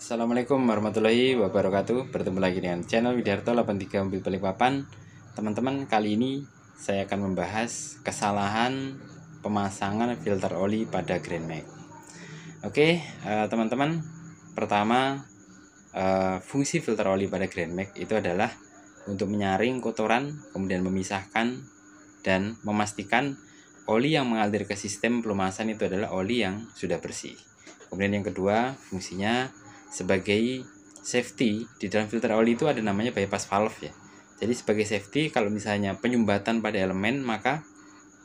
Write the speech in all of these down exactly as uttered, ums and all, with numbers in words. Assalamualaikum warahmatullahi wabarakatuh. Bertemu lagi dengan channel Widarto delapan tiga Mobil Balikpapan. Teman-teman, kali ini saya akan membahas kesalahan pemasangan filter oli pada Grand Max. Oke, eh, teman-teman, pertama eh, fungsi filter oli pada Grand Max itu adalah untuk menyaring kotoran, kemudian memisahkan dan memastikan oli yang mengalir ke sistem pelumasan itu adalah oli yang sudah bersih. Kemudian yang kedua, fungsinya sebagai safety. Di dalam filter oli itu ada namanya bypass valve ya. Jadi sebagai safety, kalau misalnya penyumbatan pada elemen, maka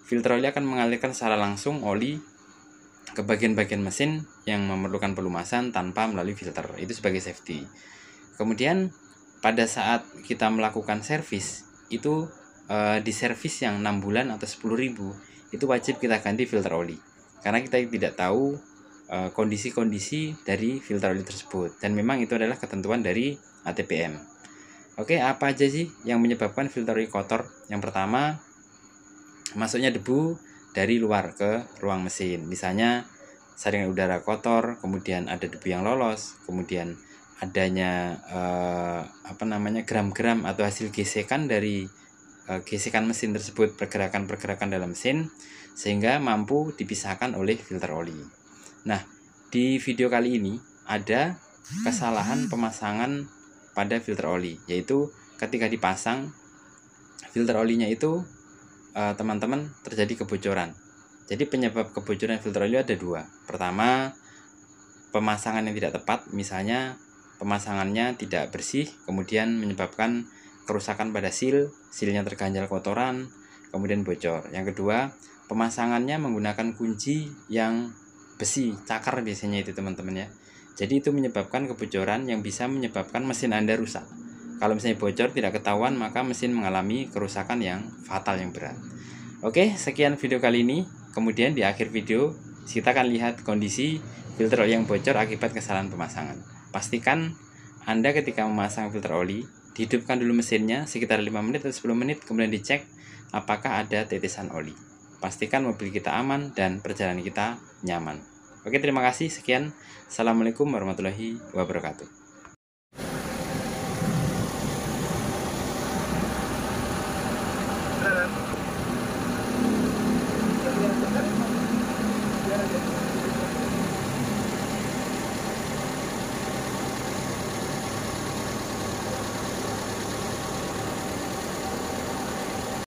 filter oli akan mengalirkan secara langsung oli ke bagian-bagian mesin yang memerlukan pelumasan tanpa melalui filter. Itu sebagai safety. Kemudian pada saat kita melakukan servis, itu e, di servis yang enam bulan atau sepuluh ribu, itu wajib kita ganti filter oli, karena kita tidak tahu kondisi-kondisi dari filter oli tersebut, dan memang itu adalah ketentuan dari A T P M. Oke, apa aja sih yang menyebabkan filter oli kotor? Yang pertama, masuknya debu dari luar ke ruang mesin, misalnya saringan udara kotor, kemudian ada debu yang lolos, kemudian adanya eh, apa namanya gram-gram atau hasil gesekan dari eh, gesekan mesin tersebut, pergerakan-pergerakan dalam mesin, sehingga mampu dipisahkan oleh filter oli. Nah, di video kali ini ada kesalahan pemasangan pada filter oli, yaitu ketika dipasang filter olinya itu teman-teman eh, terjadi kebocoran. Jadi penyebab kebocoran filter oli ada dua. Pertama, pemasangan yang tidak tepat, misalnya pemasangannya tidak bersih, kemudian menyebabkan kerusakan pada seal, sealnya terganjal kotoran, kemudian bocor. Yang kedua, pemasangannya menggunakan kunci yang besi, cakar biasanya itu teman-teman ya. Jadi itu menyebabkan kebocoran yang bisa menyebabkan mesin Anda rusak. Kalau misalnya bocor tidak ketahuan, maka mesin mengalami kerusakan yang fatal, yang berat. Oke, sekian video kali ini. Kemudian di akhir video kita akan lihat kondisi filter oli yang bocor akibat kesalahan pemasangan. Pastikan Anda ketika memasang filter oli, dihidupkan dulu mesinnya sekitar lima menit atau sepuluh menit, kemudian dicek apakah ada tetesan oli. Pastikan mobil kita aman dan perjalanan kita nyaman. Oke, terima kasih. Sekian. Assalamualaikum warahmatullahi wabarakatuh.